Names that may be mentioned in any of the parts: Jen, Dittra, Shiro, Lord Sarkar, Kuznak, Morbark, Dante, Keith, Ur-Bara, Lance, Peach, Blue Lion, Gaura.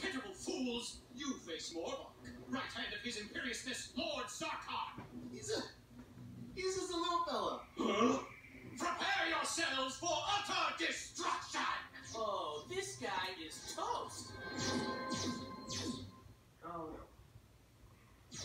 Terrible fools! You face Morbark, right hand of his imperiousness, Lord Sarkar! He's just a little fella. Huh? Prepare yourselves for utter destruction! Oh, this guy is toast! Oh no.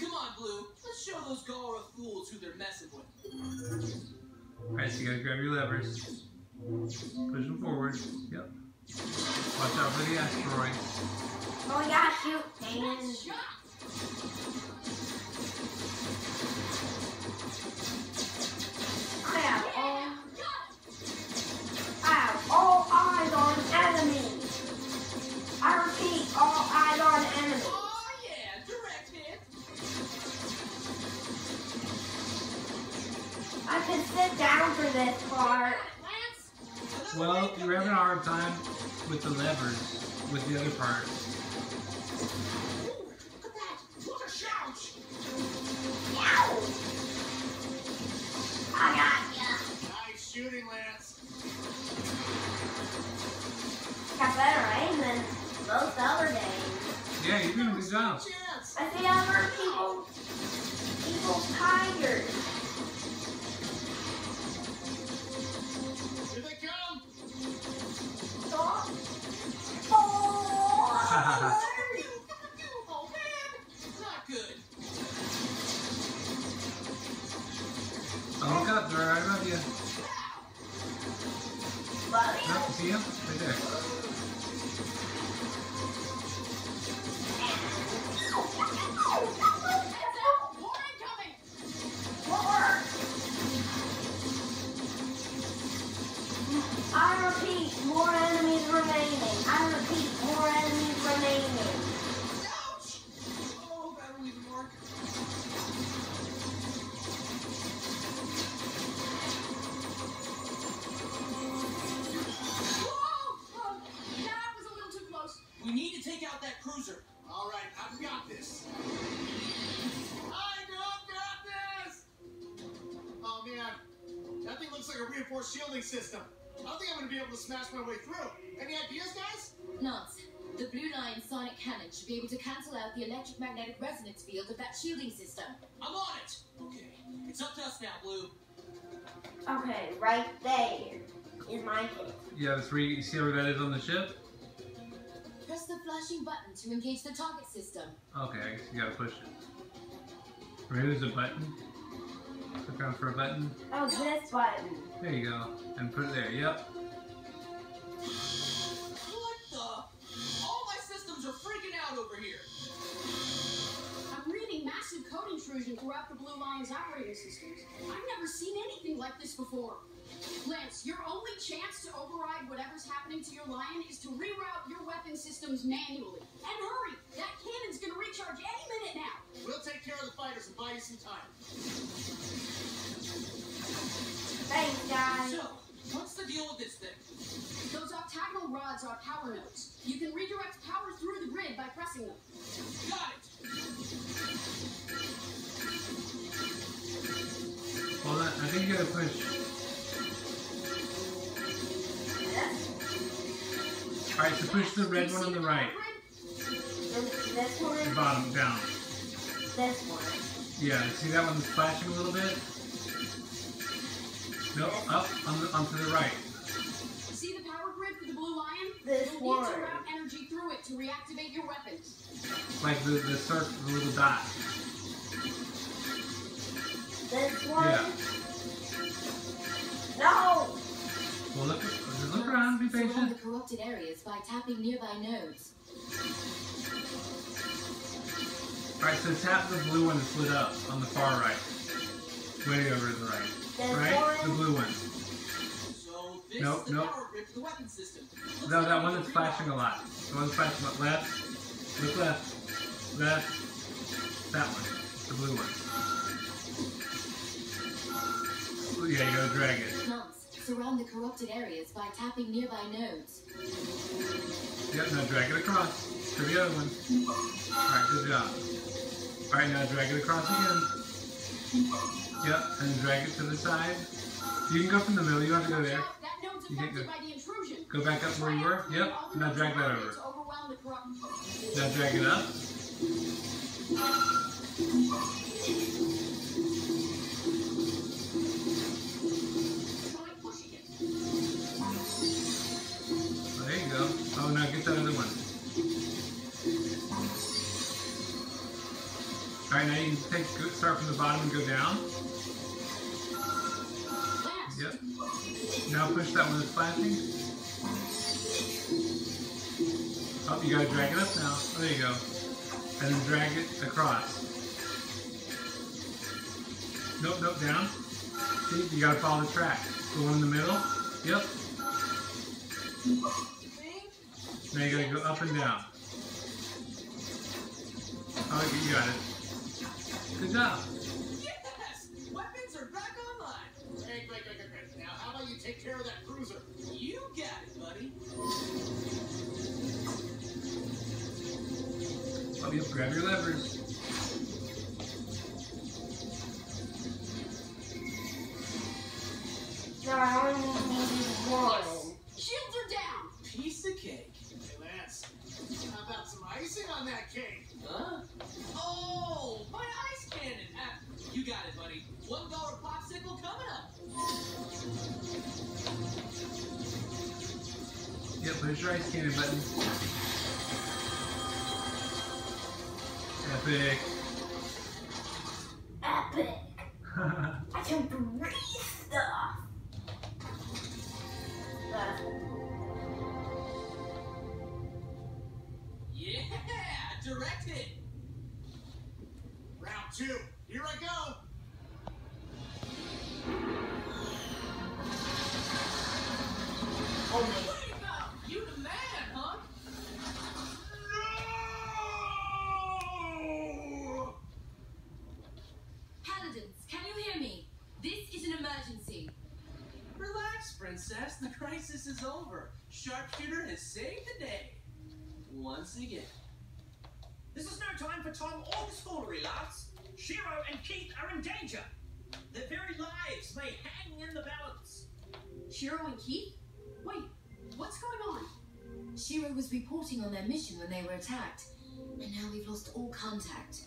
Come on, Blue. Let's show those Gaura fools who they're messing with. Alright, so you gotta grab your levers. Push them forward. Yep. Watch out for the asteroid. Oh yeah, shoot. Dang. I have all eyes on enemies. I repeat, all eyes on enemies. Oh yeah, direct hit. I can sit down for this part. Well, you're having a hard time with the levers, with the other part. Ooh, look at that! What a shout! Wow! I got ya! Nice shooting, Lance. Got better aim than most other games. Yeah, you're doing a good job. I see other people, tigers. Oh, beautiful, man. Not good. Don't cut, bro. I love you. Love you. See him? Right there. More incoming. More. I repeat, more enemies remaining. I repeat, more enemies. Ouch! Oh, that will even work. Whoa! That was a little too close. We need to take out that cruiser. All right, I've got this. Oh, man. That thing looks like a reinforced shielding system. I don't think I'm going to be able to smash my way through. Any ideas, guys? Nuts. The Blue Lion sonic cannon should be able to cancel out the electric magnetic resonance field of that shielding system. I'm on it! Okay, it's up to us now, Blue. Okay, right there is my hit. You have three, you see where that is on the ship? Press the flashing button to engage the target system. Okay, I guess you gotta push it. Remove the button. Click on for a button. Oh, this button. There you go. And put it there, yep. Over here. I'm reading massive code intrusion throughout the Blue Lion's operating systems. I've never seen anything like this before. Lance, your only chance to override whatever's happening to your Lion is to reroute your weapon systems manually. And hurry! That cannon's gonna recharge any minute now! We'll take care of the fighters and buy you some time. Thanks, guys. So, what's the deal with this thing? Those octagonal rods are power nodes. You can redirect power through the grid by pressing them. Got it! Hold on, I think you gotta push. Alright, so push the red one on the right. This one? The bottom, down. This one? Yeah, see that one flashing a little bit? No, up onto the right. See the power grid for the Blue Lion? You'll need to route energy through it to reactivate your weapons. Like the circle, the little dot. This one? Yeah. No! Well, look around, be patient. Surround the corrupted areas by tapping nearby nodes. Alright, so tap the blue one that's lit up on the far right. Way over to the right. Right? The blue one. So this is the power grid for the weapon system. No, that one that's flashing a lot. The one that's flashing a lot. Left. Look left. Left. That one. The blue one. Ooh, yeah, you gotta drag it. Nuts. Surround the corrupted areas by tapping nearby nodes. Yep, now drag it across. To the other one. Alright, good job. Alright, now drag it across again. Yep, and drag it to the side. You can go from the middle, you don't have to go there. That node's You can't go back up where you were? Yep. Now drag that over. Now drag it up. There you go. Oh, now get that other one. Alright, now you can start from the bottom and go down. Yep. Now push that one that's flashing. Oh, you gotta drag it up now. Oh, there you go. And then drag it across. Nope, nope, down. See, you gotta follow the track. The one in the middle. Yep. Now you gotta go up and down. Oh, you got it. Good job. Now, how about you take care of that cruiser? You got it, buddy. Oh, you grab your levers. No, I only need one. Shields are down. Piece of cake. Hey, Lance, how about some icing on that cake? Huh? Oh, my ice cannon. You got it, buddy. $1 popsicle coming up. Yep, push your ice cannon button. Epic. Epic. I can breathe stuff. Yeah, direct it. Round two. Here I go. Oh, wait about you the man, huh? No! Paladins, can you hear me? This is an emergency. Relax, princess. The crisis is over. Sharpshooter has saved the day. Once again. This is no time for Tom or the foolery, lads. Shiro and Keith are in danger. Their very lives may hang in the balance. Shiro and Keith? Wait, what's going on? Shiro was reporting on their mission when they were attacked, and now we've lost all contact.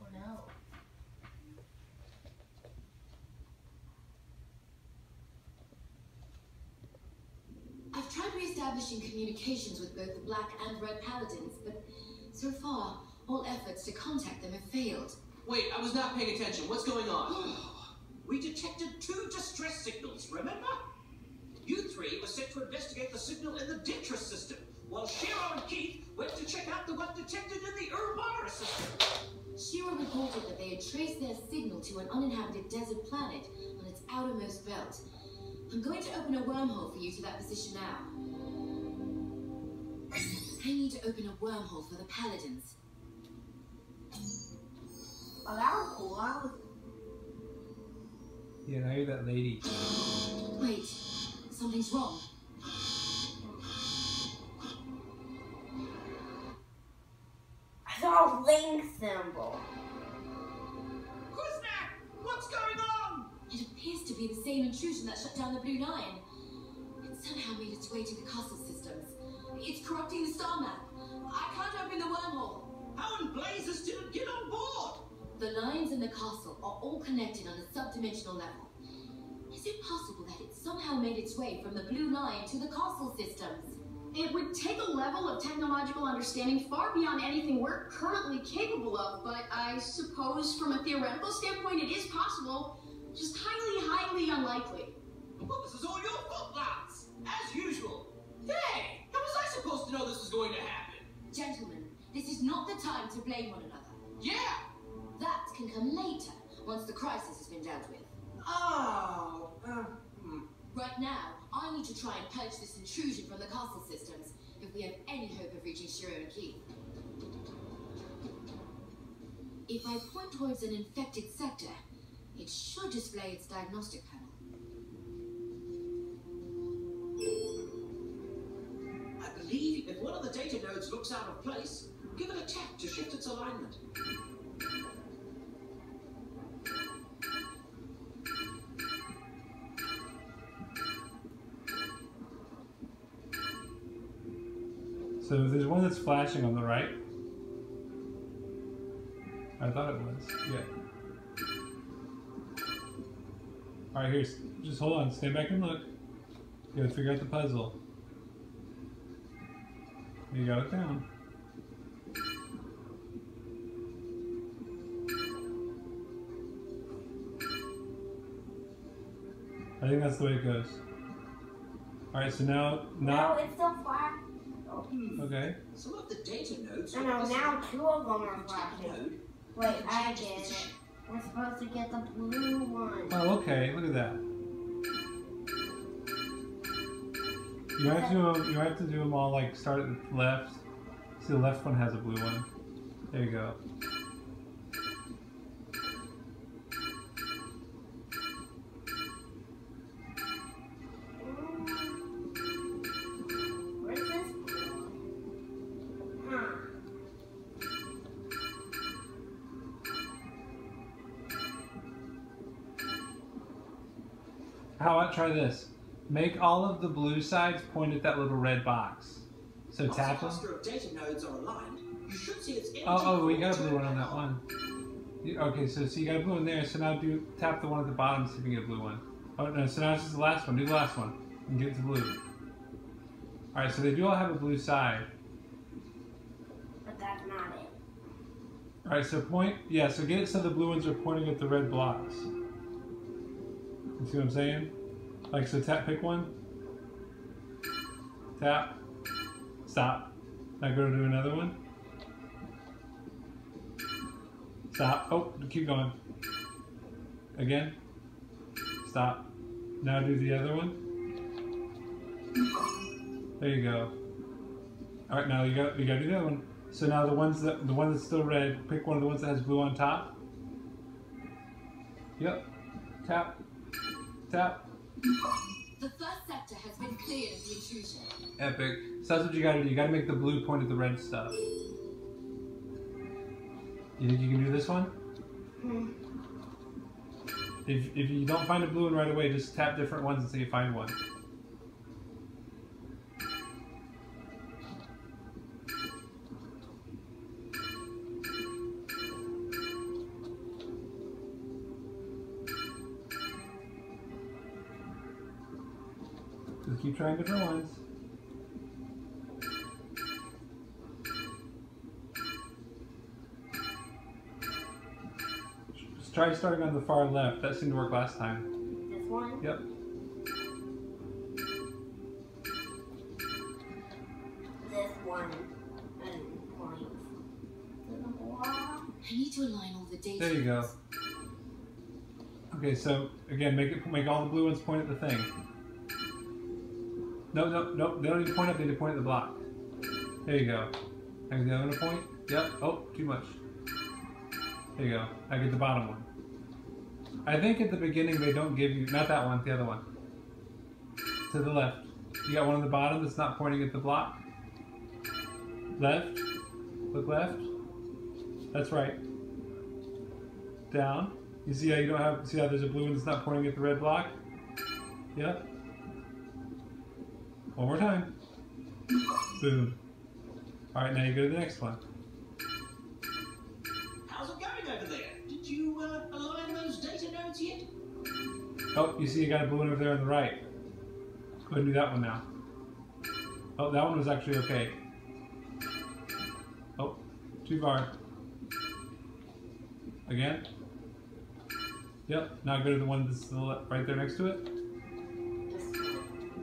Oh no. I've tried re-establishing communications with both the Black and Red Paladins, but so far, all efforts to contact them have failed. Wait, I was not paying attention. What's going on? We detected 2 distress signals, remember? You 3 were sent to investigate the signal in the Dittra system, while Shiro and Keith went to check out the one detected in the Ur-Bara system. Shiro reported that they had traced their signal to an uninhabited desert planet on its outermost belt. I'm going to open a wormhole for you to that position now. I need to open a wormhole for the Paladins. Well, that was cool. Yeah, and I hear that lady. Wait, something's wrong. I saw a link symbol. Kuznak, what's going on? It appears to be the same intrusion that shut down the Blue Lion. It somehow made its way to the castle systems. It's corrupting the star map. I can't open the wormhole. How in blazes did it get on board? The lines in the castle are all connected on a subdimensional level. Is it possible that it somehow made its way from the Blue Lion to the castle systems? It would take a level of technological understanding far beyond anything we're currently capable of, but I suppose from a theoretical standpoint it is possible, just highly, highly unlikely. Well, this is all your fault, lads, as usual. Hey, how was I supposed to know this was going to happen? Gentlemen, this is not the time to blame one another. Yeah! That can come later, once the crisis has been dealt with. Oh! Right now, I need to try and purge this intrusion from the castle systems, if we have any hope of reaching Shiro and Keith. If I point towards an infected sector, it should display its diagnostic panel. I believe if one of the data nodes looks out of place, give it a tap to shift its alignment. So there's one that's flashing on the right. I thought it was. Yeah. All right, here's. Just hold on. Stand back and look. You gotta figure out the puzzle. You got it down. I think that's the way it goes. All right, so now not. No, it's still flat. Okay. Some of the data nodes. No, no, now two of them are flashing. Wait, I get it. We're supposed to get the blue one. Oh, okay. Look at that. You have to do them, you have to do them all. Like start at the left. See, the left one has a blue one. There you go. How about try this? Make all of the blue sides point at that little red box. So tap them. Oh, we got a blue one on that one. Okay, so you got a blue one there. So now do tap the one at the bottom so you can get a blue one. Oh no, so now it's just the last one. Do the last one and get it to blue. All right, so they do all have a blue side. But that's not it. All right, so point. Yeah, so get it so the blue ones are pointing at the red blocks. You see what I'm saying? Like, so tap, pick one. Tap. Stop. Now go to do another one. Stop. Oh, keep going. Again. Stop. Now do the other one. There you go. All right, now you gotta do the other one. So now the one that's still red, pick one of the ones that has blue on top. Yep. Tap. Tap. The first sector has been cleared of the intrusion. Epic. So that's what you gotta do. You gotta make the blue point at the red stuff. You think you can do this one? Mm. If you don't find a blue one right away, just tap different ones until you find one. Keep trying different ones. Just try starting on the far left. That seemed to work last time. This one? Yep. This one. I need to align all the data. There you go. Okay, so again, make all the blue ones point at the thing. No, no, no, they don't need to point up, they need to point at the block. There you go. I get the other one to point. Yep. Oh, too much. There you go. I get the bottom one. I think at the beginning they don't give you, not that one, the other one. To the left. You got one on the bottom that's not pointing at the block. Left. Look left. That's right. Down. You see how you don't have, see how there's a blue one that's not pointing at the red block? Yep. One more time. Boom. Alright, now you go to the next one. How's it going over there? Did you align those data nodes yet? Oh, you see you got a blue one over there on the right. Go ahead and do that one now. Oh, that one was actually okay. Oh, too far. Again. Yep, now go to the one that's right there next to it.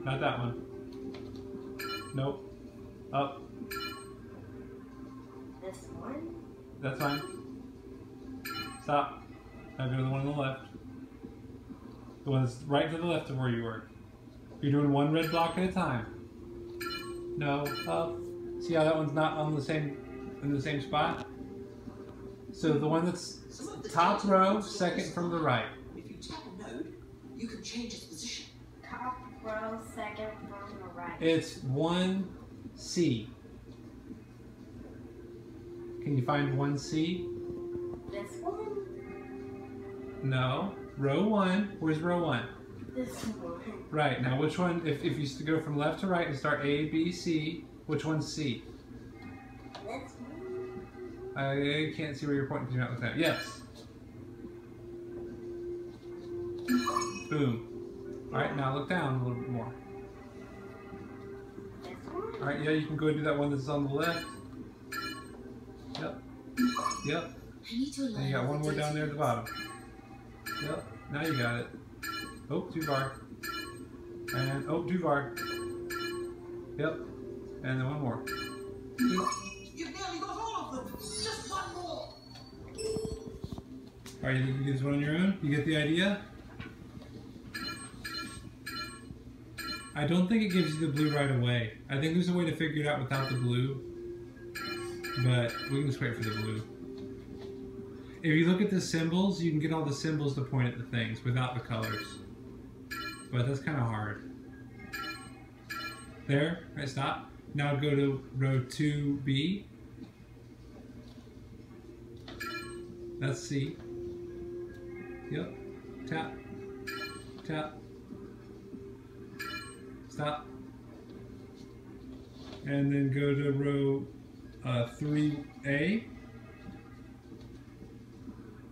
Not that one. Nope. Up. This one? That's fine. Stop. Now go to the one on the left. The one that's right to the left of where you were. You're doing one red block at a time. No. Up. See how that one's not on the same, in the same spot? So the one that's top row, second from the right. If you tap a node, you can change its position. Top row, second from the right. It's 1C. Can you find 1C? This one? No. Row 1. Where's row 1? This one. Right. Now which one, if you go from left to right and start A, B, C, which one's C? I can't see where you're pointing because you're not looking at it. Yes. Boom. Alright, now look down a little bit more. Alright, yeah, you can go and do that one that's on the left. Yep. Yep. And you got one more down there at the bottom. Yep. Now you got it. Oh, Duvar. And, oh, Duvar. Yep. And then one more. You barely got all of them. Just one more. Alright, you can do this one on your own. You get the idea? I don't think it gives you the blue right away. I think there's a way to figure it out without the blue. But we can just wait for the blue. If you look at the symbols, you can get all the symbols to point at the things without the colors. But that's kind of hard. There, right, stop. Now go to row 2B. That's C. Yep. Tap. Tap. Stop. And then go to row 3A.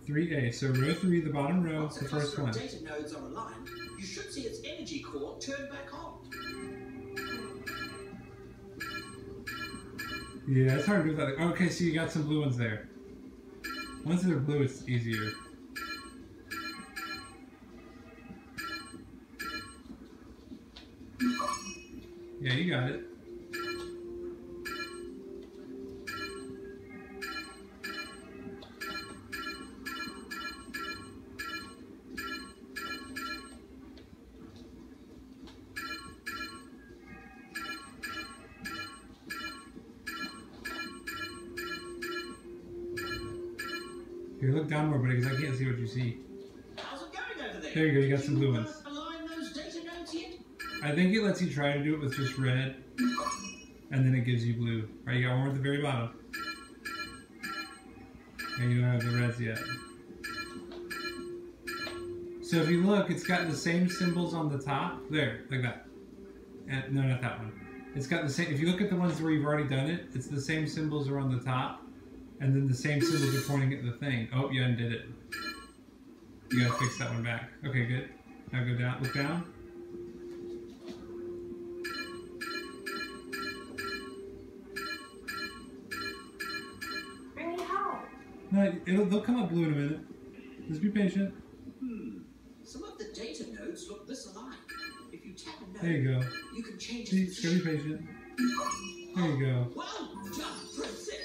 3A. So row 3, the bottom row, the first one. Data nodes are aligned. You should see its energy core turn back on. Yeah, it's hard to do that. Okay, so you got some blue ones there. Once they're blue, it's easier. Yeah, you got it. Here, look down more, buddy, because I can't see what you see. How's it going over there? There you go, you got some blue ones. Align those data nodes yet? I think it lets you try to do it with just red, and then it gives you blue. Right, you got one at the very bottom. And you don't have the reds yet. So if you look, it's got the same symbols on the top. There, like that. And, no, not that one. It's got the same, if you look at the ones where you've already done it, it's the same symbols are on the top. And then the same symbols are pointing at the thing. Oh, you undid it. You gotta fix that one back. Okay, good. Now go down, look down. Bring me home. No, they'll come up blue in a minute. Just be patient. Some of the data nodes look misaligned. If you tap a node, there you go. You can change it. Just be patient. There you go. Well done, princess.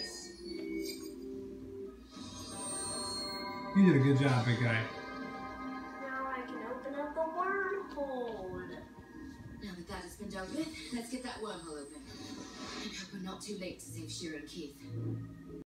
You did a good job, big guy. Now I can open up the wormhole. Now that that has been dealt with, let's get that wormhole open. And hope we're not too late to save Shiro and Keith.